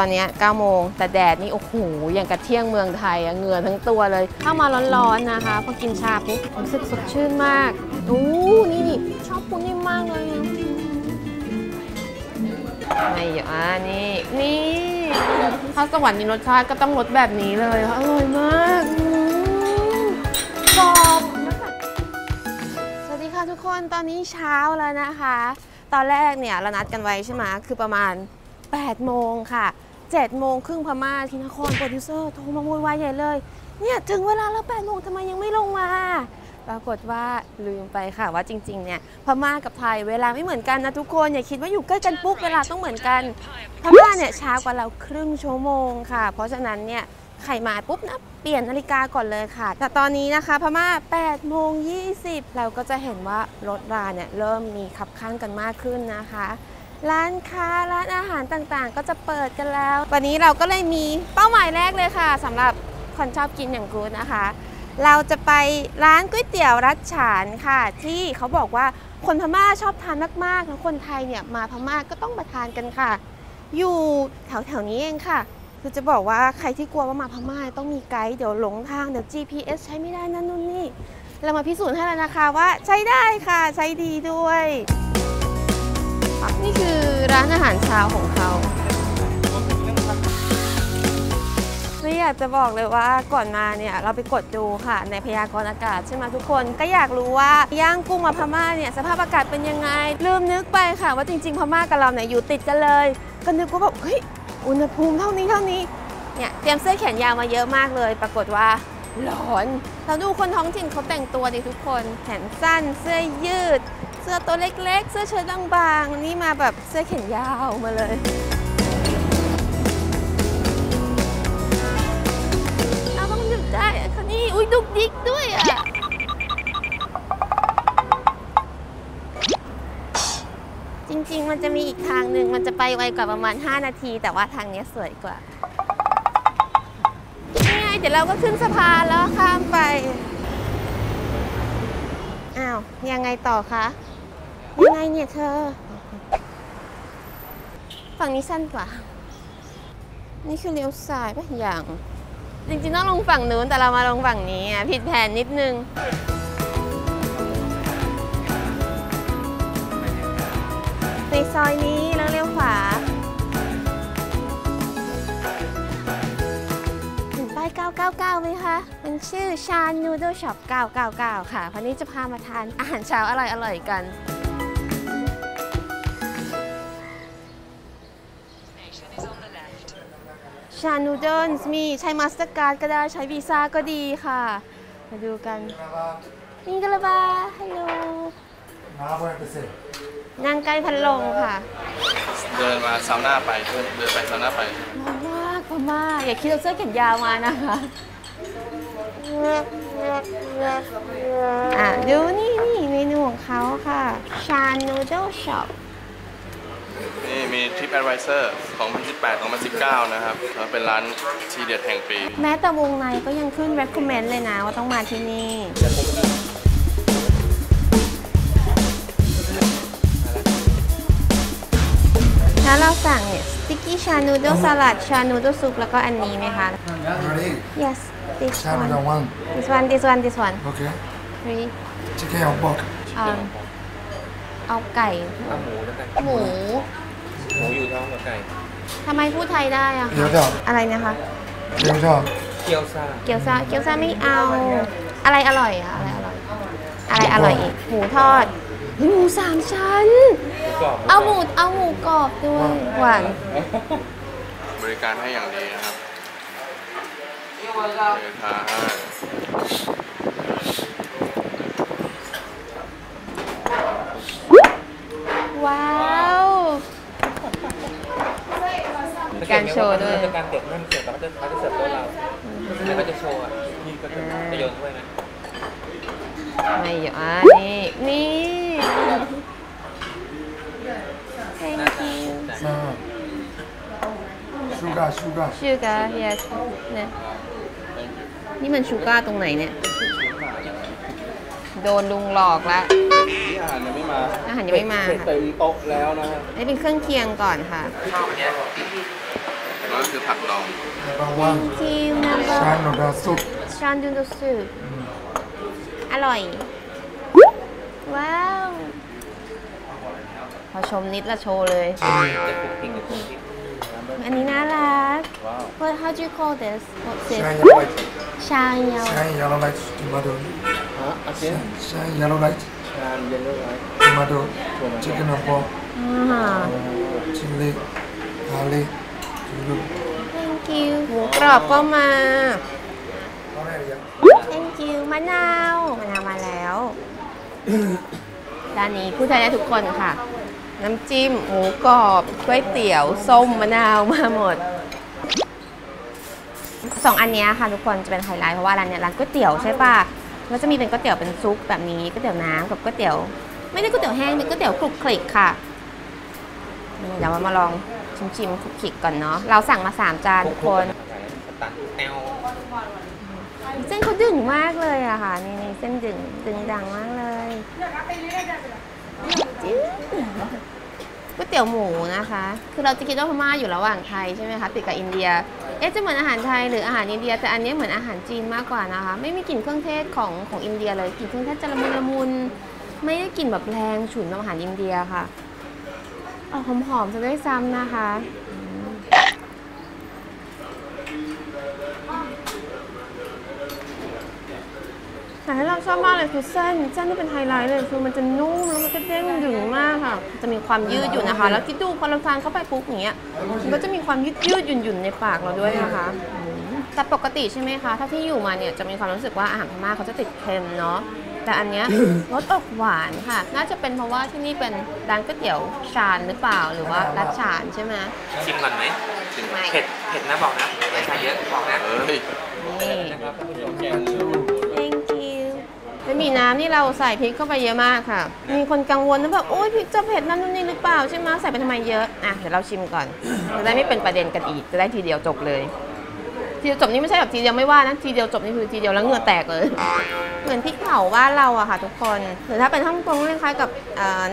ตอนนี้9โมงแต่แดดนี่โอ้โหอย่างกับเที่ยงเมืองไทยเหงื่อทั้งตัวเลยเข้ามาร้อนๆนะคะพอกินชาปุ๊บรู้สึกสดชื่นมากดูนี่ดิชอบปูนิ่มมากเลยไม่เยอะนี่ข้าวสวรรค์มีรสชาติก็ต้องรสแบบนี้เลยอร่อยมากกรอบสวัสดีค่ะทุกคนตอนนี้เช้าแล้วนะคะตอนแรกเนี่ยเรานัดกันไว้ใช่ไหมคือประมาณ8โมงค่ะ7โมงครึ่งพม่าที่นครโปรดิวเซอร์โทรมาโวยวายใหญ่เลยเนี่ยถึงเวลาแล้ว8โมงทำไมยังไม่ลงมาปรากฏว่าลืมไปค่ะว่าจริงๆเนี่ยพม่ากับไทยเวลาไม่เหมือนกันนะทุกคนอย่าคิดว่าอยู่ใกล้กันปุ๊บเวลาต้องเหมือนกันพม่าเนี่ยช้ากว่าเราครึ่งชั่วโมงค่ะเพราะฉะนั้นเนี่ยใครมาปุ๊บนะเปลี่ยนนาฬิกาก่อนเลยค่ะแต่ตอนนี้นะคะพม่า8โมง20เราก็จะเห็นว่ารถราเนี่ยเริ่มมีขับข้างกันมากขึ้นนะคะร้านค้าร้านอาหารต่างๆก็จะเปิดกันแล้ววันนี้เราก็เลยมีเป้าหมายแรกเลยค่ะสำหรับคนชอบกินอย่างกูนะคะเราจะไปร้านก๋วยเตี๋ยวรัชฉานค่ะที่เขาบอกว่าคนพม่าชอบทานมากๆแล้วคนไทยเนี่ยมาพม่าก็ต้องมาทานกันค่ะอยู่แถวๆนี้เองค่ะคือจะบอกว่าใครที่กลัวว่ามาพม่าต้องมีไกด์เดี๋ยวหลงทางเดี๋ยว GPS ใช้ไม่ได้นั่นนู่นนี่เรามาพิสูจน์ให้แล้วนะคะว่าใช้ได้ค่ะใช้ดีด้วยนี่คือร้านอาหารเช้าของเขาไม่อยากจะบอกเลยว่าก่อนมาเนี่ยเราไปกดดูค่ะในพยากรณ์อากาศใช่ไหมทุกคนก็อยากรู้ว่าย่างกุ้งมาพม่าเนี่ยสภาพอากาศเป็นยังไงลืมนึกไปค่ะว่าจริงๆพม่ากับเราเนี่ยอยู่ติดกันเลยก็นึกว่าแบบเฮ้ยอุณหภูมิเท่านี้เนี่ยเตรียมเสื้อแขนยาวมาเยอะมากเลยปรากฏว่าร้อนเราดูคนท้องถิ่นเขาแต่งตัวดิทุกคนแขนสั้นเสื้อยืดเสื้อตัวเล็กๆเสื้อเชิ้ตบางๆนี่มาแบบเสื้อแขนยาวมาเลยเอาต้องดึกได้คันนี้อุ้ยดุกดิกด้วยอ่ะจริงๆมันจะมีอีกทางหนึ่งมันจะไปไวกว่าประมาณ5นาทีแต่ว่าทางนี้สวยกว่านี่ไงเดี๋ยวเราก็ขึ้นสะพานแล้วข้ามไปอ้าวยังไงต่อคะยังไงเนี่ยเธอฝั่งนี้สั้นกว่านี่คือเลี้ยวซ้ายป่ะอย่างจริงๆต้องลงฝั่งนู้นแต่เรามาลงฝั่งนี้ผิดแผนนิดนึงในซอยนี้แล้วเลี้ยวขวาเห็นป้าย999ไหมคะมันชื่อชานูโดช็อป999ค่ะวันนี้จะพามาทานอาหารเช้าอร่อยๆกันชานูเดิลมีใช้มาสเตอร์การ์ดก็ได้ใช้วีซ่าก็ดีค่ะมาดูกันมิงกะลาบาฮัลโหลนางไก่พันลงค่ะเดินมาซาวน่าไปเดินไปซาวน่าไปมากอย่าคิดเอาเสื้อแขนยาวมานะคะดูนี่เมนูของเขาค่ะชานูเดิลช็อปนี่มี TripAdvisor ของ2018 2019นะครับเป็นร้านทีเด็ดแห่งปีแม้แต่วงในก็ยังขึ้น recommend เลยนะว่าต้องมาที่นี่ถ้าเราสั่งเนี่ยสติ๊กกี้ชานูโดสลัดชานูโดซุปแล้วก็อันนี้ไหมคะ Yes this one this one Okay three Chicken or porkเอาไก่หมูอยู่ท้องกับไก่ทำไมพูดไทยได้อะคะอะไรนะคะเกี๊ยวซ่าไม่เอาอะไรอร่อยอะอะไรอร่อยอีกหมูทอดหมู3 ชั้นเอาหมูกรอบด้วยหวานบริการให้อย่างดีนะครับว้าวการโชว์ด้วยการเก็บเงินเก็บแล้วเขาจะเสิร์ฟตัวเราแล้วก็จะโชว์นี่ก็จะโยนด้วยนะไม่เยอะนี่Thank you Sugar yes นี่มัน Sugar ตรงไหนเนี่ยโดนลุงหลอกละอาหารยังไม่มาเต็มโต๊ะแล้วนะให้เป็นเครื่องเคียงก่อนค่ะข้าวเนี่ย คือผักดองชานดูดาซุปอร่อยว้าวพอชมนิดละโชว์เลยอันนี้น่ารัก What how do you call this Shine yellow light tomato Shine yellow light tomato chicken and pork chili garlic Thank you หมูกรอบก็มา Thank you มะนาวมาแล้วร้านนี้ผู้ชายได้ทุกคนค่ะน้ำจิ้มหมูกรอบก๋วยเตี๋ยวส้มมะนาวมาหมดสองอันนี้ค่ะทุกคนจะเป็นไฮไลท์เพราะว่าร้านนี้ร้านก๋วยเตี๋ยวใช่ป่ะก็จะมีเป็นก๋วยเตี๋ยวเป็นซุปแบบนี้ก๋วยเตี๋ยวน้ำกับก๋วยเตี๋ยวไม่ได้ก๋วยเตี๋ยวแห้งเป็นก๋วยเตี๋ยวคลุกคลิกค่ะเดี๋ยวมาลองชิมๆคลุกคลิกก่อนเนาะเราสั่งมา3 จานทุกคนเส้นเขาดึงมากเลยอะค่ะนี่เส้นดึงดังมากเลยก๋วยเตี๋ยวหมูนะคะคือเราจะคิดว่าพม่าอยู่ระหว่างไทยใช่ไหมคะติดกับอินเดียเอ๊ะจะเหมือนอาหารไทยหรืออาหารอินเดียแต่อันนี้เหมือนอาหารจีนมากกว่านะคะไม่มีกลิ่นเครื่องเทศของอินเดียเลยกลิ่นเครื่องเทศจะละมุนไม่ได้กลิ่นแบบแรงฉุนแบบอาหารอินเดียค่ะเอาหอมๆซะด้วยซ้ำนะคะแต่ที่เราชอบมากเลยคือเส้นที่เป็นไฮไลท์เลยคือมันจะนุ่มแล้วมันก็เด้งดึงมากค่ะจะมีความยืดอยู่นะคะแล้วคิดดูพอเราทานเข้าไปปุ๊บอย่างเงี้ยมันก็จะมีความยืดหยุ่นในปากเราด้วยนะคะแต่ปกติใช่ไหมคะถ้าที่อยู่มาเนี่ยจะมีความรู้สึกว่าอาหารพม่าเขาจะติดเค็มเนาะแต่อันเนี้ยรสออกหวานค่ะน่าจะเป็นเพราะว่าที่นี่เป็นร้านก๋วยเตี๋ยวชานหรือเปล่าหรือว่าร้านชานใช่ไหมชิมก่อนไหมเผ็ดนะบอกนะอย่าใส่เยอะบอกนะนี่ไม่มีน้ำนี่เราใส่พริกเข้าไปเยอะมากค่ะมีคนกังวลนะแบบโอ๊ยพริกจะเผ็ดนั่นนู่นนี่หรือเปล่าใช่ไหมใส่ไปทำไมเยอะอ่ะเดี๋ยวเราชิมก่อนจะได้ไม่เป็นประเด็นกันอีกจะได้ทีเดียวจบเลยทีเดียวจบนี่ไม่ใช่แบบทีเดียวไม่ว่านะทีเดียวจบนี่คือทีเดียวแล้วเหงื่อแตกเลยเหมือนพริกเผาบ้านเราอะค่ะทุกคนหรือถ้าเป็นฮ่องกงคล้ายๆกับ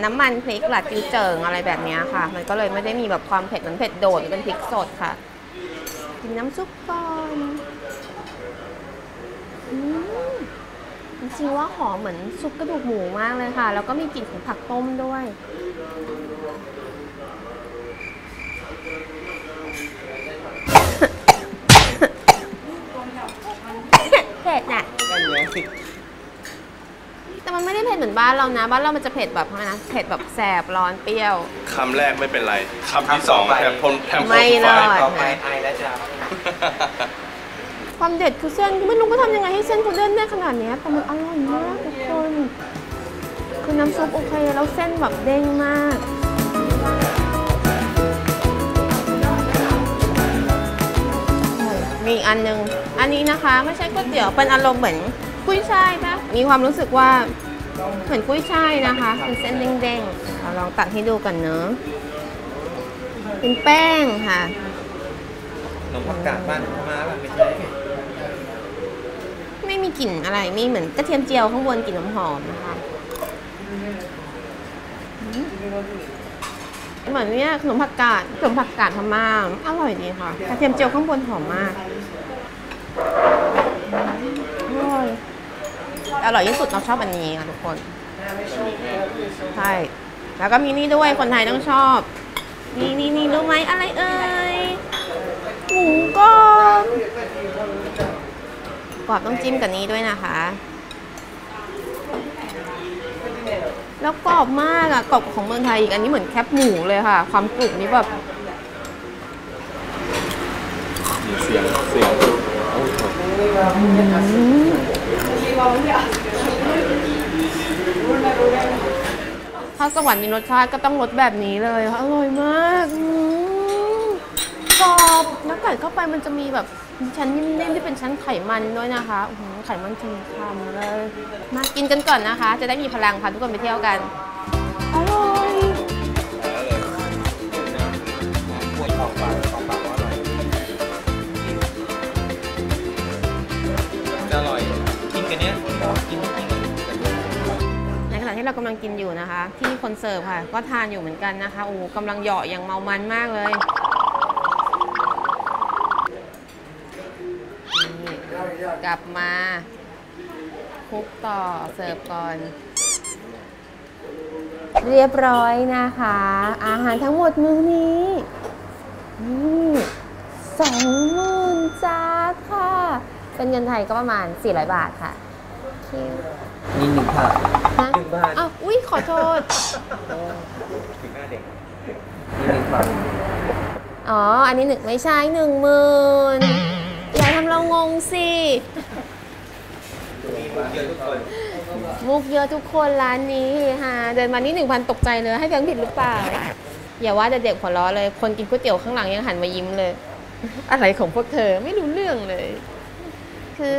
น้ำมันพริกหลัดจิ้วเจิ่งอะไรแบบนี้ค่ะมันก็เลยไม่ได้มีแบบความเผ็ดเหมือนเผ็ดโดดเป็นพริกสดค่ะกินน้ำซุปก่อนจริงว่าหอมเหมือนซุปกระดูกหมูมากเลยค่ะแล้วก็มีกลิ่นของผักต้มด้วยเผ็ดน่ะแต่มันไม่ได้เผ็ดเหมือนบ้านเรานะบ้านเรามันจะเผ็ดแบบอะไรนะเผ็ดแบบแสบร้อนเปรี้ยวคำแรกไม่เป็นไรคำที่สองแทบไม่รอดไอแล้วจ้าความเด็ดคือเส้นไม่รู้ก็ทำยังไงให้เส้นเขาเด่นได้ขนาดนี้แต่มันอร่อยมากทุกคนคือน้ำซุปโอเคแล้วเส้นแบบเด้งมากมีอันนึงอันนี้นะคะไม่ใช่ก๋วยเตี๋ยวเป็นอารมณ์เหมือนกุ้ยช่ายปะมีความรู้สึกว่าเหมือนกุ้ยช่ายนะคะคือเส้นเด้งๆเราลองตักให้ดูกันเนอะเป็นแป้งค่ะนมผักกาดบ้านพม่าแบบเป็นไงไม่มีกลิ่นอะไรไม่เหมือนกระเทียมเจียวข้างบนกลิ่นหอมนะคะเหมือนเนี่ยขนมผักกาดพม่าอร่อยดีค่ะกระเทียมเจียวข้างบนหอมมากอร่อยที่สุดเราชอบอันนี้ค่ะทุกคนใช่แล้วก็มีนี่ด้วยคนไทยต้องชอบนี่รู้ไหมอะไรเอ่ยหมูกรอบต้องจิ้มกับนี้ด้วยนะคะแล้วกรอบมากอะกรอบของเมืองไทยอีกอันนี้เหมือนแคบหมูเลยค่ะความกรุบนี้แบบเสียงถ้าสวรรค์มีรสชาติก็ต้องรสแบบนี้เลยอร่อยมากกรอบแล้วไก่เข้าไปมันจะมีแบบชั้นนิ่มๆที่เป็นชั้นไขมันด้วยนะคะโอ้โหไขมันจริงคำเลยมากินกันก่อนนะคะจะได้มีพลังพาทุกคนไปเที่ยวกันอร่อยจะอร่อยกินกันเนี้ยกินในขณะที่เรากำลังกินอยู่นะคะที่คนเสิร์ฟค่ะก็ทานอยู่เหมือนกันนะคะโอ้กำลังเหยาะอย่างเมามันมากเลย กลับมาคลุกต่อเสิร์ฟก่อนเรียบร้อยนะคะอาหารทั้งหมดมื้อนี้นี่20,000 จานค่ะเป็นเงินไทยก็ประมาณ400บาทค่ะนี่1,000 บาทอ้าวอุ๊ยขอโทษถึงหน้าเด็กนี่1,000 บาทอ๋ออันนี้หนึ่งไม่ใช่10,000อย่าทำเรางงสิมุกเยอะทุกคนร้านนี้ฮะเดินมานี่1,000ตกใจเลยให้แบงค์ผิดหรือเปล่าอย่าว่าแต่เด็กหัวล้อเลยคนกินก๋วยเตี๋ยวข้างหลังยังหันมายิ้มเลยอะไรของพวกเธอไม่รู้เรื่องเลยคือ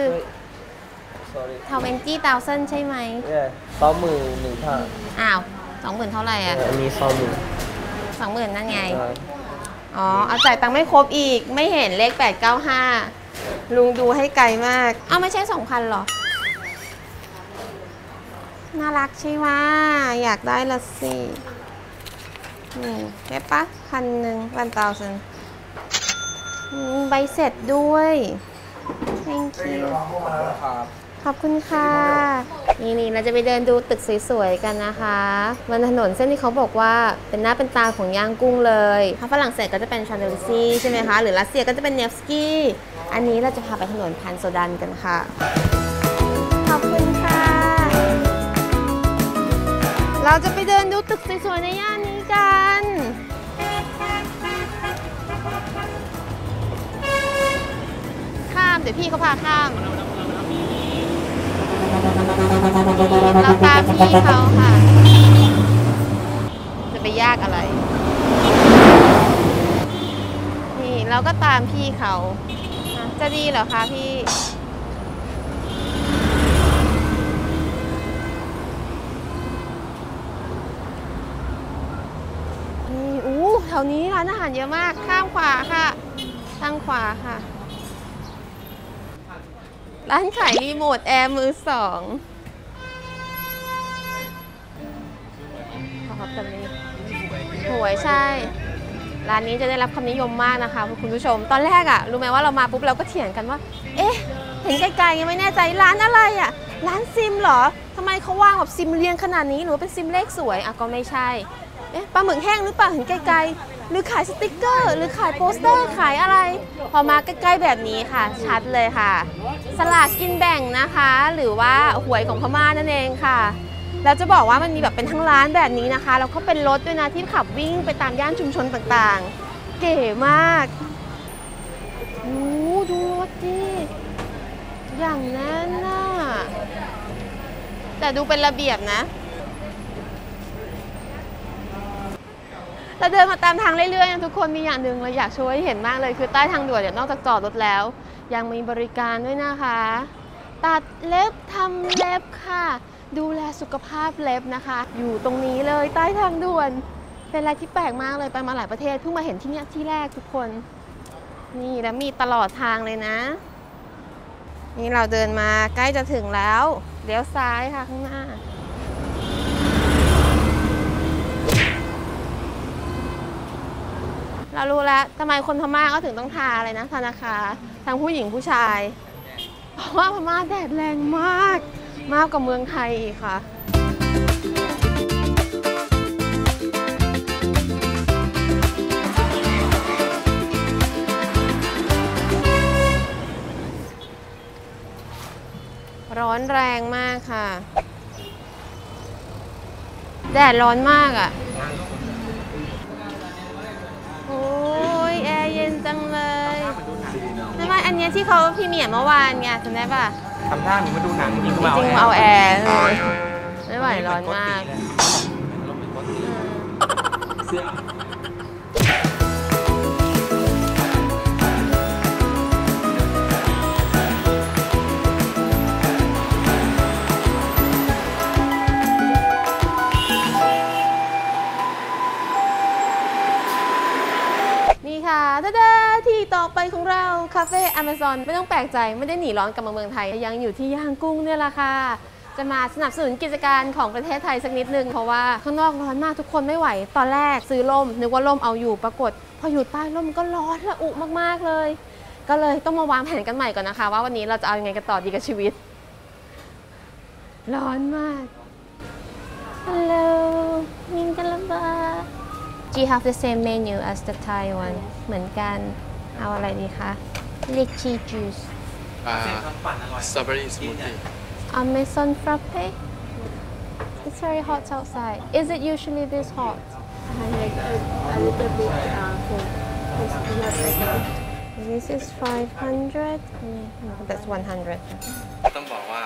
20,000 ใช่ไหม20,000 อ้าว20,000เท่าไหร่อ่ะมี20,000นั่นไงอ๋อเอาจ่ายตังค์ไม่ครบอีกไม่เห็นเลข895ลุงดูให้ไกลมากอ้าวไม่ใช่2,000หรอน่ารักใช่ไหมอยากได้ละสินี่ใช่ปะ1,000 1,000 ใบเสร็จด้วย thank you ขอบคุณค่ะนี่เราจะไปเดินดูตึกสวยๆกันนะคะบนถนนเส้นที่เขาบอกว่าเป็นหน้าเป็นตาของย่างกุ้งเลยถ้าฝรั่งเศสก็จะเป็นชาเดลซีใช่ไหมคะหรือรัสเซียก็จะเป็นเนฟสกี้อันนี้เราจะพาไปถนนพันโซดันกันค่ะขอบคุณค่ะเราจะไปเดินดูตึกสวยๆในย่านนี้กันข้ามเดี๋ยวพี่เขาพาข้ามเราตามพี่เขาค่ะจะไปยากอะไรนี่เราก็ตามพี่เขาจะดีเหรอคะพี่นี่แถวนี้ร้านอาหารเยอะมากข้ามขวาค่ะทางขวาค่ะร้านขายรีโมทแอร์มือ2ครับตอนนี้หวยใช่ร้านนี้จะได้รับความนิยมมากนะคะคุณผู้ชมตอนแรกอ่ะรู้ไหมว่าเรามาปุ๊บเราก็เถียงกันว่าเอ๊ะเห็นไกลๆยังไม่แน่ใจร้านอะไรอ่ะร้านซิมเหรอทำไมเขาวางแบบซิมเรียงขนาดนี้หรือเป็นซิมเลขสวยอ่ะก็ไม่ใช่เอ๊ะปลาหมึกแห้งหรือเปล่าเห็นไกลๆหรือขายสติ๊กเกอร์หรือขายโปสเตอร์ขายอะไรพอมาใกล้ๆแบบนี้ค่ะชัดเลยค่ะสลากกินแบ่งนะคะหรือว่าหวยของพม่านั่นเองค่ะแล้วจะบอกว่ามันมีแบบเป็นทั้งร้านแบบนี้นะคะแล้วก็เป็นรถด้วยนะที่ขับวิ่งไปตามย่านชุมชนต่างๆเก๋มากโอ้ดูรถดิอย่างนั้นน่ะแต่ดูเป็นระเบียบนะเราเดินมาตามทางเรื่อยๆทุกคนมีอย่างหนึ่งเราอยากช่วยเห็นมากเลยคือใต้ทางด่วนเนี่ยนอกจากจอดรถแล้วยังมีบริการด้วยนะคะตัดเล็บทำเล็บค่ะดูแลสุขภาพเล็บนะคะอยู่ตรงนี้เลยใต้ทางด่วนเป็นอะไรที่แปลกมากเลยไปมาหลายประเทศเพิ่งมาเห็นที่นี่ที่แรกทุกคนนี่แล้วมีตลอดทางเลยนะนี่เราเดินมาใกล้จะถึงแล้วเลี้ยวซ้ายค่ะข้างหน้าเรารู้แล้วทำไมคนพม่าก็ถึงต้องทาอะไรนะทานาคาทั้งผู้หญิงผู้ชายเพราะว่าพม่าแดดแรงมากมากกว่าเมืองไทยอีกค่ะร้อนแรงมากค่ะแดดร้อนมากอ่ะโอ้ยแอร์เย็นจังเลยทำไมอันนี้ที่เขาพรีเมียร์เมื่อวานไงจำได้ปะทำท่าเหมือนมาดูหนังจริงๆเอาแอร์ไม่ไหวร้อนมากนี่ค่ะตะเด้ที่ต่อไปของเราคาเฟ่ Amazon ไม่ต้องแปลกใจไม่ได้หนีร้อนกลับมาเมืองไทยยังอยู่ที่ย่างกุ้งเนี่ยแหละค่ะจะมาสนับสนุนกิจการของประเทศไทยสักนิดนึงเพราะว่าข้างนอกร้อนมากทุกคนไม่ไหวตอนแรกซื้อร่มนึกว่าร่มเอาอยู่ปรากฏพออยู่ใต้ร่มก็ร้อนระอุมากๆเลย ก็เลยต้องมาวางแผนกันใหม่ก่อนนะคะว่าวันนี้เราจะเอายังไงกันต่อดีกับชีวิตร้อนมากฮัลโหลมินกันละบา Do you have the same menu as the Thai one เหมือนกันเอาอะไรดีคะ Lychee juice strawberry smoothie Amazon frappe It's very hot outside Is it usually this hot a little bit cold This is 500 That's 100ต้องบอกว่า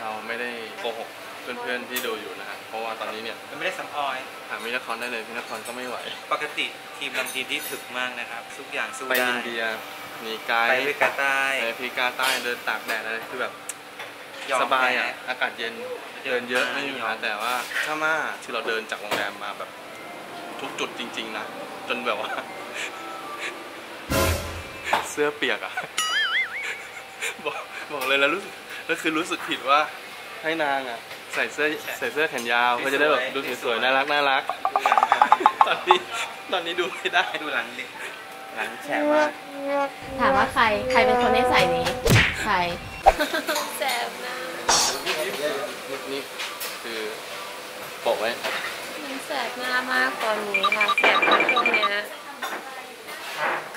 เราไม่ได้โกหกเพื่อนๆที่ดูอยู่นะฮะเพราะว่าตอนนี้เนี่ยไม่ได้สัมออยหามินครได้เลยมินครก็ไม่ไหวปกติทีมลำทีมที่ถึกมากนะครับทุกอย่างสู้ได้ไปอินเดียมีไกด์ไปพิกาใต้เดินตากแดดอะไรคือแบบสบายอ่ะอากาศเย็นเดินเยอะไม่มีปัญหาแต่ว่าถ้ามาที่เราเดินจากโรงแรมมาแบบทุกจุดจริงๆนะจนแบบว่าเสื้อเปียกอ่ะบอกเลยแล้วรู้สึกผิดว่าให้นางอ่ะใส่เสื้อแขนยาวก็จะได้แบบดูสวยๆน่ารักตอนนี้ดูไม่ได้ดูหลังดิหลังแฉมากถามว่าใครเป็นคนได้ใส่นี้ใครแฉมนะนี่คือปกไว้มันแสบหน้ามากตอนนี้ค่ะแสบมากช่วงเนี้ย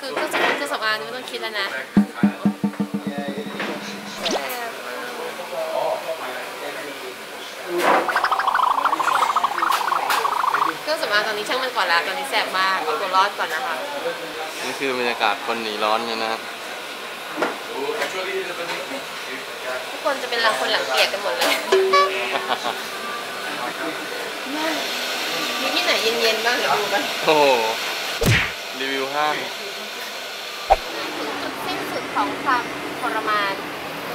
คือก็สบายไม่ต้องคิดแล้วนะเครื่องสำอางตอนนี้ช่างมันก่อนแล้วตอนนี้แสบมากเอาตัวรอดก่อนนะคะนี่คือบรรยากาศคนหนีร้อนเนี่ยนะครับทุกคนจะเป็นหลังคนหลังเปียกกันหมดเลยมีที่ไหนเย็นๆบ้างเดี๋ยวดูกันโอ้โหรีวิวห้างจุดสิ้นสุดของความทรมาน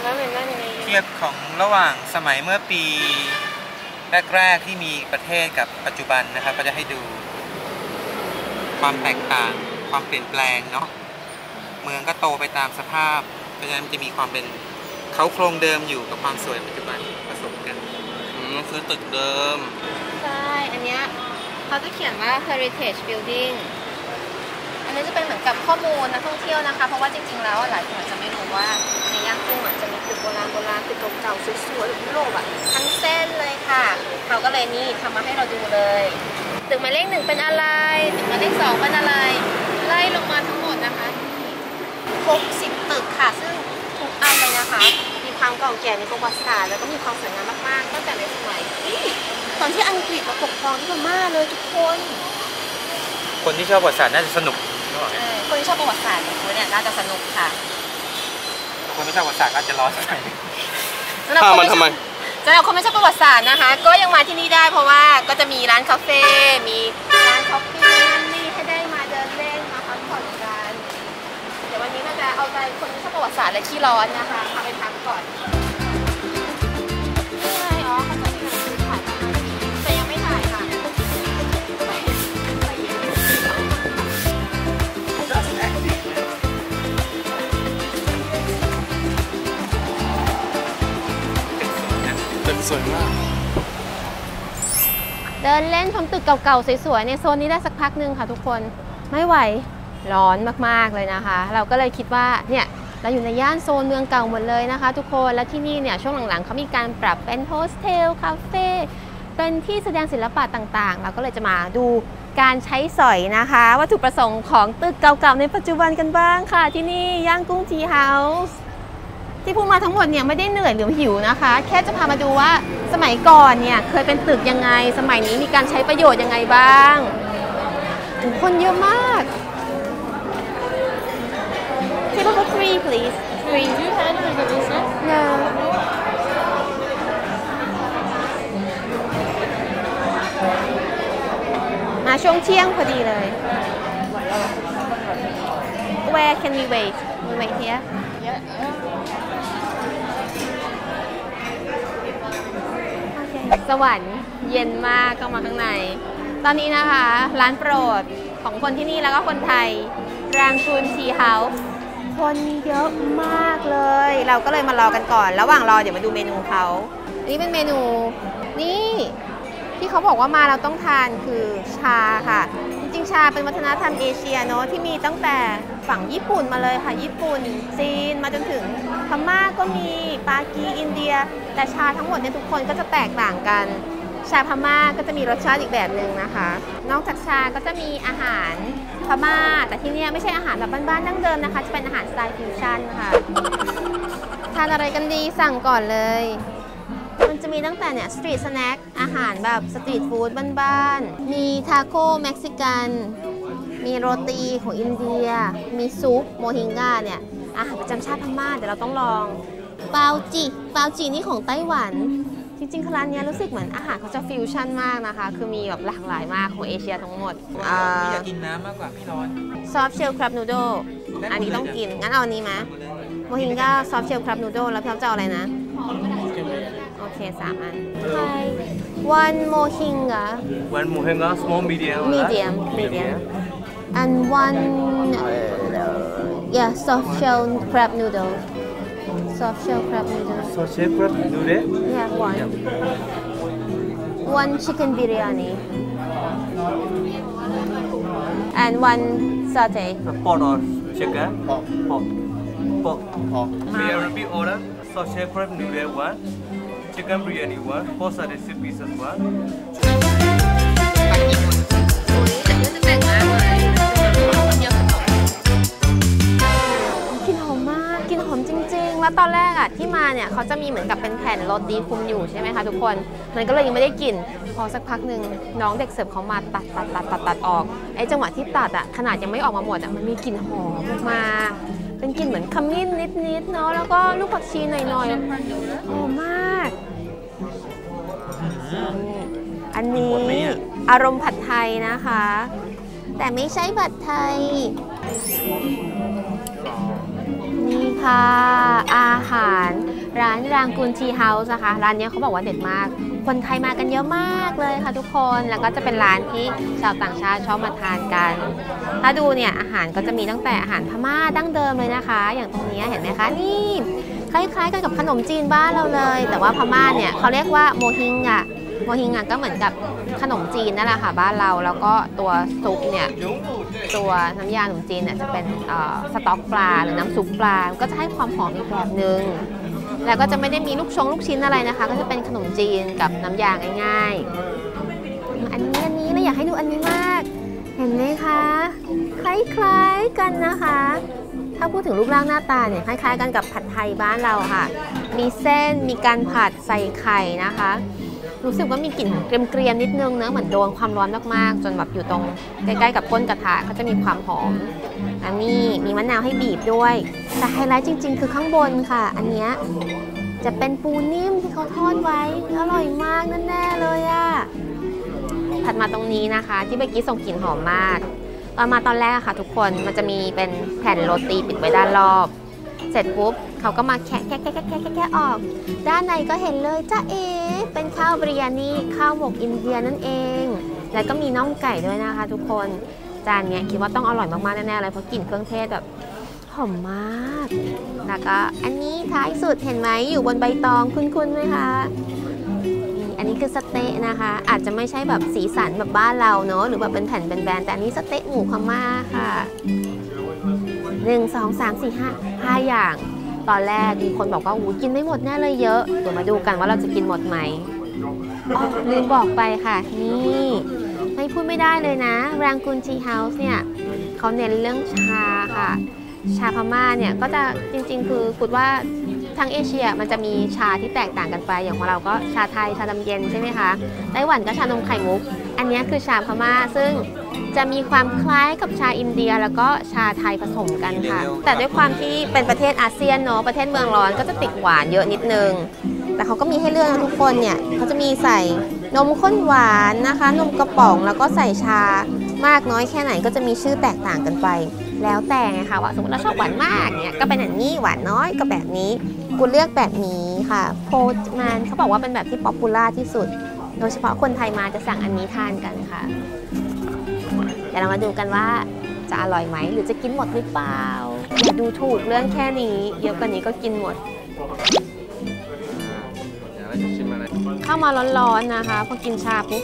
แล้วเป็นว่ายังไงเทียบของระหว่างสมัยเมื่อปีแรกๆที่มีประเทศกับปัจจุบันนะครับก็จะให้ดูความแตกต่างความเปลี่ยนแปลงเนาะเมืองก็โตไปตามสภาพเพราะฉะนั้นจะมีความเป็นเขาโครงเดิมอยู่กับความสวยปัจจุบันผสมกันมันคือตึกเดิมใช่อันเนี้ยเขาจะเขียนว่า heritage building อันนี้จะเป็นเหมือนกับข้อมูลนักท่องเที่ยวนะคะเพราะว่าจริงๆแล้วหลายคนจะไม่รู้ว่าในย่างกุ้งจะมีตึกโบราณตึกเก่าๆสวยๆยุโรปอ่ะทั้งเส้นเลยค่ะเขาก็เลยนี่ทำมาให้เราดูเลยตึกหมายเลขหนึ่งเป็นอะไรตึกหมายเลขสองเป็นอะไรไล่ลงมาทั้งหมดนะคะ60ตึกค่ะซึ่งทุกอันเลยนะคะมีความเก่าแก่มีประวัติศาสตร์แล้วก็มีความสวยงามมากๆตั้งแต่ในสมัยตอนที่อังกฤษมาปกครองที่พม่าเลยทุกคนคนที่ชอบประวัติศาสตร์น่าจะสนุกคนที่ชอบประวัติศาสตร์เนี่ยน่าจะสนุกค่ะคนไม่ชอบประวัติศาสตร์อาจจะร้อนสักหน่อยถ้ามันทำไมจะเอาคนไม่ชอบประวัติศาสตร์นะคะก็ยังมาที่นี่ได้เพราะว่าก็จะมีร้านคาเฟ่มีร้านคอฟฟี่นี่ให้ได้มาเดินเล่นมาพักผ่อนกันเดี๋ยววันนี้เราจะเอาใจคนไม่ชอบประวัติศาสตร์และขี้ร้อนนะคะพาไปพักก่อนสวยมากเดินเล่นชมตึกเก่าๆสวยๆในโซนนี้ได้สักพักนึงค่ะทุกคนไม่ไหวร้อนมากๆเลยนะคะเราก็เลยคิดว่าเนี่ยเราอยู่ในย่านโซนเมืองเก่าหมดเลยนะคะทุกคนและที่นี่เนี่ยช่วงหลังๆเขามีการปรับเป็นโฮสเทลคาเฟ่เป็นที่แสดงศิลปะต่างๆเราก็เลยจะมาดูการใช้สอยนะคะวัตถุประสงค์ของตึกเก่าๆในปัจจุบันกันบ้างค่ะที่นี่ย่างกุ้งทีเฮาส์ที่พูดมาทั้งหมดเนี่ยไม่ได้เหนื่อยหรือหิวนะคะแค่จะพามาดูว่าสมัยก่อนเนี่ยเคยเป็นตึกยังไงสมัยนี้มีการใช้ประโยชน์ยังไงบ้างคนเยอะมาก Table for three please three do you have any other business noมาช่วงเที่ยงพอดีเลย Where can we wait we wait hereสวรรค์เย็นมากเข้ามาข้างในตอนนี้นะคะร้านโปรดของคนที่นี่แล้วก็คนไทยรางกูนทีเฮาส์คนเยอะมากเลยเราก็เลยมารอกันก่อนระหว่างรอเดี๋ยวมาดูเมนูเขาอันนี้เป็นเมนูนี่ที่เขาบอกว่ามาเราต้องทานคือชาค่ะจ ริงๆชาเป็นวัฒนธรรมเอเชียเนาะที่มีตั้งแต่ฝั่งญี่ปุ่นมาเลยค่ะญี่ปุ่นจีนมาจนถึงพม่าก็มีปากีอินเดียแต่ชาทั้งหมดเนี่ยทุกคนก็จะแตกต่างกันชาพม่าก็จะมีรสชาติอีกแบบหนึ่งนะคะนอกจากชาก็จะมีอาหารพม่าแต่ที่นี่ไม่ใช่อาหารแบบบ้านๆดั้งเดิมนะคะจะเป็นอาหารสไตล์ฟิวชั่นค่ะทานอะไรกันดีสั่งก่อนเลยมันจะมีตั้งแต่เนี่ยสตรีทสแน็คอาหารแบบสตรีทฟู้ดบ้านๆมีทาโก้เม็กซิกันมีโรตีของอินเดียมีซุปโมฮิงกาเนี่ยอาหารประจำชาติพม่าเดี๋ยวเราต้องลองเปาจินี่ของไต้หวันจริงๆร้านนี้รู้สึกเหมือนอาหารเขาจะฟิวชั่นมากนะคะคือมีแบบหลากหลายมากของเอเชียทั้งหมดอยากกินน้ำมากกว่าพี่ร้อนซอฟเชลครับนูโดอันนี้ต้องกินงั้นเอาอันนี้มาโมฮิงกาซอฟเชลครับนูโดแล้วพี่จะเอาอะไรนะโอเคสามอัน Hi one mohinga small medium and one yeah soft shell crab noodle yeah one chicken biryani and one satay pork or chicken pork may I repeat order soft shell crab noodle one chicken biryani one pork satay six pieces oneแล้วตอนแรกอะที่มาเนี่ยเขาจะมีเหมือนกับเป็นแผ่นโรตีคุมอยู่ใช่ไหมคะทุกคนมันก็เลยยังไม่ได้กลิ่นพอสักพักหนึ่งน้องเด็กเสิร์ฟเขามาตัดออกไอ้จังหวะที่ตัดอะขนาดยังไม่ออกมาหมดอะมันมีกลิ่นหอมมาเป็นกลิ่นเหมือนขมิ้นนิดเนาะแล้วก็ลูกผักชีหน่อยๆหอมมากอันนี้อารมณ์ผัดไทยนะคะแต่ไม่ใช่ผัดไทยนี่ค่ะอาหารร้านรางกุนทีเฮาส์นะคะร้านนี้เขาบอกว่าเด็ดมากคนไทยมากันเยอะมากเลยค่ะทุกคนแล้วก็จะเป็นร้านที่ชาวต่างชาติชอบมาทานกันถ้าดูเนี่ยอาหารก็จะมีตั้งแต่อาหารพม่าดั้งเดิมเลยนะคะอย่างตรงนี้เห็นไหมคะนี่คล้ายๆกันกับขนมจีนบ้านเราเลยแต่ว่าพม่าเนี่ยเขาเรียกว่าโมฮิงอะก็เหมือนกับขนมจีนนั่นแหละค่ะบ้านเราแล้วก็ตัวซุปเนี่ยตัวน้ำยาขนมจีนเนี่ยจะเป็นสต๊อกปลาหรือน้ำซุปปลาก็จะให้ความหอมอีกแบบนึงแล้วก็จะไม่ได้มีลูกชิ้นอะไรนะคะก็จะเป็นขนมจีนกับน้ำยาง่ายๆอันนี้นะอยากให้ดูอันนี้มากเห็นไหมคะคล้ายๆกันนะคะถ้าพูดถึงรูปร่างหน้าตาเนี่ยคล้ายๆกันกับผัดไทยบ้านเราค่ะมีเส้นมีการผัดใส่ไข่นะคะรู้สึกว่ามีกลิ่นเกรียมนิดนึงเนอะเหมือนโดนความร้อนมากๆจนแบบอยู่ตรงใกล้ๆกับก้นกระทะเขาจะมีความหอมมีมะนาวให้บีบด้วยแต่ไฮไลท์จริงๆคือข้างบนค่ะอันเนี้ยจะเป็นปูนิ่มที่เขาทอดไว้อร่อยมากแน่ๆเลยอ่ะถัดมาตรงนี้นะคะที่เมื่อกี้ส่งกลิ่นหอมมากตอนมาตอนแรกค่ะทุกคนมันจะมีเป็นแผ่นโรตีปิดไว้ด้านรอบเสร็จปุ๊บเขาก็มาแคะออกด้านในก็เห็นเลยจ้าเอเป็นข้าวบริยานีข้าวหมกอินเดียนั่นเองแล้วก็มีน่องไก่ด้วยนะคะทุกคนจานเนี้ยคิดว่าต้องอร่อยมากๆแน่ๆเลยเพราะกลิ่นเครื่องเทศแบบหอมมากแล้วก็อันนี้ท้ายสุดเห็นไหมอยู่บนใบตองคุ้นๆไหมคะอันนี้คือสเต๊ะนะคะอาจจะไม่ใช่แบบสีสันแบบบ้านเราเนอะหรือแบบเป็นแผ่นแบนๆแต่อันนี้สเต๊ะหมูพม่าค่ะ1 2 3 4 5อย่างตอนแรกมีคนบอกว่าอู้กินไม่หมดแน่เลยเยอะเดี๋ยวมาดูกันว่าเราจะกินหมดไหมลืมบอกไปค่ะนี่ไม่พูดไม่ได้เลยนะรางกุนทีเฮาส์เนี่ยเขาเน้นเรื่องชาค่ะชาพม่าเนี่ยก็จะจริงๆคือพูดว่าทั้งเอเชียมันจะมีชาที่แตกต่างกันไปอย่างของเราก็ชาไทยชาดำเย็นใช่ไหมคะไต้หวันก็ชานมไข่มุกอันนี้คือชาพม่าซึ่งจะมีความคล้ายกับชาอินเดียแล้วก็ชาไทยผสมกันค่ะแต่ด้วยความที่เป็นประเทศอาเซียนเนาะประเทศเมืองร้อนก็จะติดหวานเยอะนิดนึงแต่เขาก็มีให้เลือกทุกคนเนี่ยเขาจะมีใส่นมข้นหวานนะคะนมกระป๋องแล้วก็ใส่ชามากน้อยแค่ไหนก็จะมีชื่อแตกต่างกันไปแล้วแต่ค่ะว่าสมมติเราชอบหวานมากเนี่ยก็เป็นแบบนี้หวานน้อยก็แบบนี้กูเลือกแบบนี้ค่ะโพจมานเขาบอกว่าเป็นแบบที่ป๊อปปูล่าที่สุดโดยเฉพาะคนไทยมาจะสั่งอันนี้ทานกันค่ะเดี๋ยวเรามาดูกันว่าจะอร่อยไหมหรือจะกินหมดหรือเปล่าอย่าดูถูกเรื่องแค่นี้เยอะกว่านี้ก็กินหมดเข้ามาร้อนๆนะคะพอกินชาปุ๊บ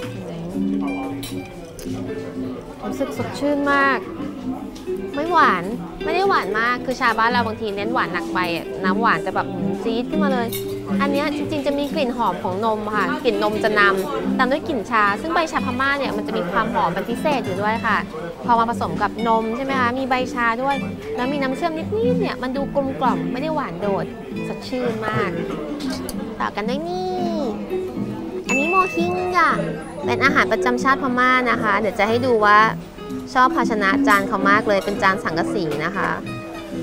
รู้สึกสดชื่นมากไม่หวานไม่ได้หวานมากคือชาบ้านเราบางทีเน้นหวานหนักไปน้ำหวานจะแบบจี๊ดขึ้นมาเลยอันนี้จริงๆจะมีกลิ่นหอมของนมค่ะกลิ่นนมจะนำตามด้วยกลิ่นชาซึ่งใบชาพม่าเนี่ยมันจะมีความหอมเป็นพิเศษอยู่ด้วยค่ะพอมาผสมกับนมใช่ไหมคะมีใบชาด้วยแล้วมีน้ำเชื่อมนิดๆเนี่ยมันดูกลมกล่อมไม่ได้หวานโดดสดชื่นมากต่อกันด้วยนี่อันนี้โมฮิงค่ะเป็นอาหารประจำชาติพม่านะคะเดี๋ยวจะให้ดูว่าชอบภาชนะจานเขามากเลยเป็นจานสังกะสีนะคะ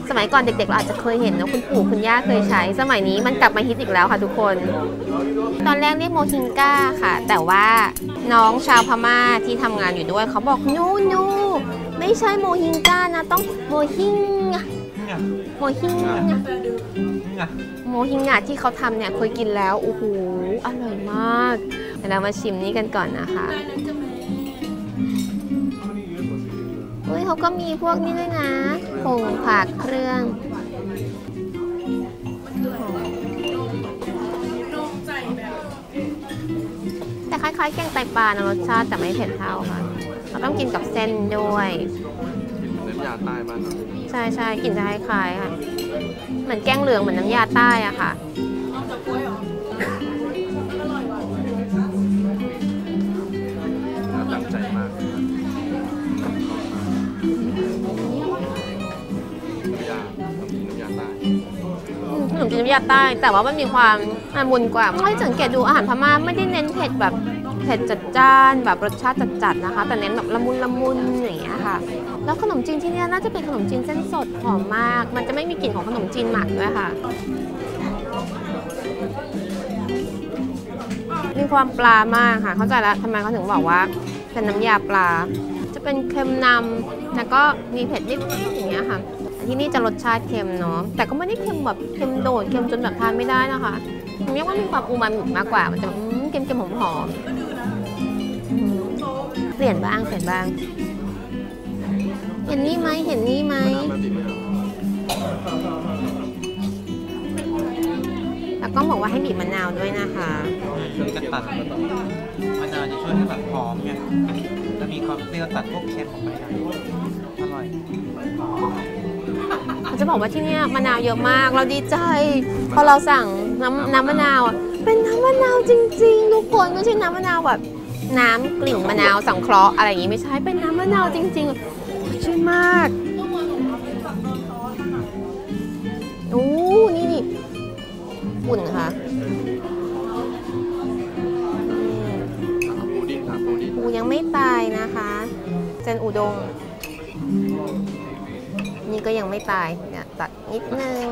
สมัยก่อนเด็กๆเราอาจจะเคยเห็นนะคุณปู่คุณย่าเคยใช้สมัยนี้มันกลับมาฮิตอีกแล้วค่ะทุกคนตอนแรกเรียกโมฮิงก้าค่ะแต่ว่าน้องชาวพม่าที่ทำงานอยู่ด้วยเขาบอกนูไม่ใช่โมฮิงก้านะต้องโมฮิงโมฮิงโมฮิงที่เขาทำเนี่ยเคยกินแล้วโอ้โหอร่อยมากเดี๋ยวเรามาชิมนี้กันก่อนนะคะเขาก็มีพวกนี้ด้วยนะผงผักเครื่องแต่คล้ายๆแกงไตปลานะรสชาติแต่ไม่เผ็ดเท่าค่ะเราต้องกินกับเส้นด้วยน้ำยาใต้บ้านใช่ใช่กินจะคล้ายๆค่ะเหมือนแกงเหลืองเหมือนน้ำยาใต้อะค่ะขนมจีนน้ำยาใต้แต่ว่ามันมีความละมุนกว่าให้สังเกตดูอาหารพม่าไม่ได้เน้นเผ็ดแบบเผ็ดจัดจ้านแบบรสชาติจัดๆนะคะแต่เน้นแบบละมุนอย่างเงี้ยค่ะแล้วขนมจีนที่นี่น่าจะเป็นขนมจีนเส้นสดหอมมากมันจะไม่มีกลิ่นของขนมจีนหมักด้วยค่ะมีความปลามากค่ะเข้าใจแล้วทำไมเขาถึงบอกว่าเป็นน้ำยาปลาจะเป็นเค็มนำแล้วก็มีเผ็ดนิดๆอย่างเงี้ยค่ะที่นี่จะรสชาติเค็มเนาะแต่ก็ไม่ได้เค็มแบบเค็มโดดเค็มจนแบบทานไม่ได้นะคะผมว่ามีความอูมามิมากกว่ามันจะเค็มๆหอมๆเปลี่ยนบ้างเห็นนี่ไหมแล้วก็บอกว่าให้บีบมะนาวด้วยนะคะช่วยกันตัดมะนาวจะช่วยให้แบบหอมไงแล้วมีความเปรี้ยวตัดพวกเค็มออกไปอร่อยเขาจะบอกว่าที่นี่มะนาวเยอะมากเราดีใจพอเราสั่งน้ำมะนาวเป็นน้ำมะนาวจริงๆทุกคนไม่ใช่น้ำมะนาวแบบน้ำกลิ่นมะนาวสังเคราะห์อะไรอย่างนี้ไม่ใช่เป็นน้ำมะนาวจริงๆชื่นมากโอ้นี่อุ่นค่ะปูยังไม่ตายนะคะเจนอุดงนี่ก็ยังไม่ตายเนี่ยตัดนิดนึง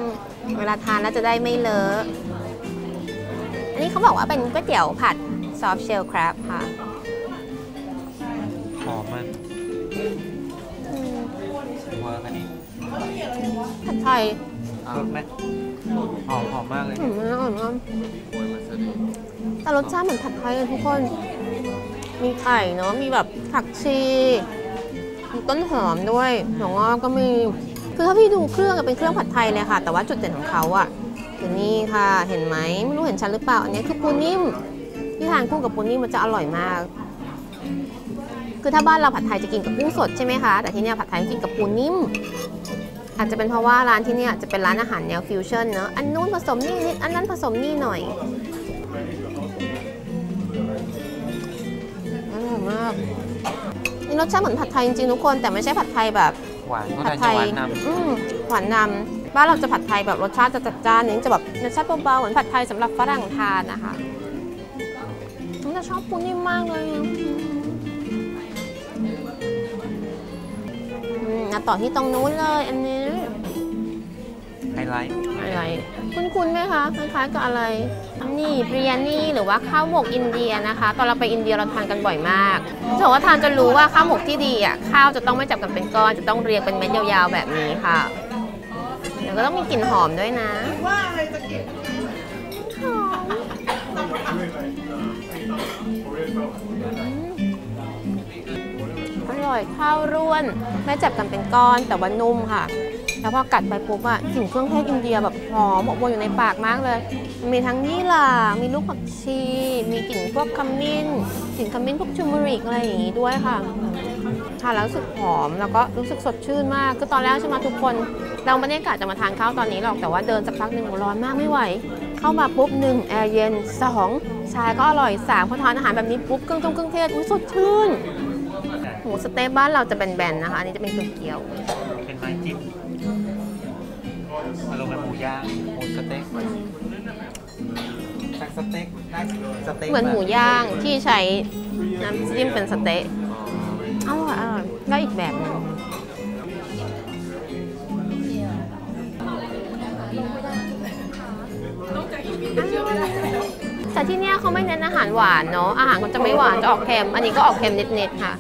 เวลาทานแล้วจะได้ไม่เลอะอันนี้เขาบอกว่าเป็นก๋วยเตี๋ยวผัดซอฟต์เชลล์ครับค่ะหอมมากว่าอันนี้ผัดไทยหอมไหมหอมมากเลยหอมแต่รสชาติเหมือนผัดไทยเลยทุกคนมีไข่เนาะมีแบบผักชีต้นหอมด้วยหงอกก็มีคือถ้าพี่ดูเครื่องเป็นเครื่องผัดไทยเลยค่ะแต่ว่าจุดเด่นของเขาอ่ะคือนี่ค่ะเห็นไหมไม่รู้เห็นชัดหรือเปล่าอันนี้คือปูนิ่มที่ทานคู่กับปูนิ่มมันจะอร่อยมากคือถ้าบ้านเราผัดไทยจะกินกับกุ้งสดใช่ไหมคะแต่ที่นี่ผัดไทยกินกับปูนิ่มอาจจะเป็นเพราะว่าร้านที่นี่จะเป็นร้านอาหารแนวฟิวชั่นเนอะอันนู้นผสมนี่นิดอันนั้นผสมนี่หน่อยอร่อยมากรสชาติเหมือนผัดไทยจริงๆทุกคนแต่ไม่ใช่ผัดไทยแบบหวานผัดไทยหวานนำบ้านเราจะผัดไทยแบบรสชาติจะจัดจ้านนี้จะแบบรสชาติเบาๆเหมือนผัดไทยสำหรับฝรั่งทานนะคะผมจะชอบปูนิ่มมากเลยต่อที่ตรงนู้นเลยอันนี้ไฮไลท์คุ้นๆไหมคะคล้ายๆกับอะไรนี่เบรียนี่หรือว่าข้าวหมกอินเดียนะคะตอนเราไปอินเดียเราทานกันบ่อยมากถือว่าทานจนรู้ว่าข้าวหมกที่ดีอ่ะข้าวจะต้องไม่จับกันเป็นก้อนจะต้องเรียงเป็นเม็ดยาวๆแบบนี้ค่ะเดี๋ยวก็ต้องมีกลิ่นหอมด้วยนะว่าอะไรจะกลิ่นหอมอร่อยข้าวร่วนไม่จับกันเป็นก้อนแต่ว่านุ่มค่ะแล้วพอกัดไปปุ๊บอะกลิ่นเครื่องเทศอินเดียแบบหอมอบอวลอยู่ในปากมากเลยมีทั้งยี่หร่ามีลูกผักชีมีกลิ่นพวกขมิ้นกลิ่นขมิ้นพวกชูมริกอะไรอย่างงี้ด้วยค่ะ ทานแล้วรู้สึกหอมแล้วก็รู้สึกสดชื่นมากก็ตอนแรกใช่ไหมทุกคนเราไม่ได้กะจะมาทานข้าวตอนนี้หรอกแต่ว่าเดินสักพักหนึ่งร้อนมากไม่ไหวเข้ามาปุ๊บ1แอร์เย็น2ชาก็อร่อย3พอทานอาหารแบบนี้ปุ๊บเครื่องเทศสดชื่นหมูสเต๊กบ้านเราจะแบนๆนะคะอันนี้จะเป็นเกี๊ยวเป็นไม้จิ้มอารมณ์แบบหมูย่างหมูสเต๊กสเต็กเหมือนหมูย่างที่ใช้น้ำจิ้มเป็นสเต๊กอร่อยก็อีกแบบนึงแต่ที่เนี่ยเขาไม่เน้นอาหารหวานเนาะอาหารเขาจะไม่หวานจะออกเค็มอันนี้ก็ออกเค็มนิดๆค่ะ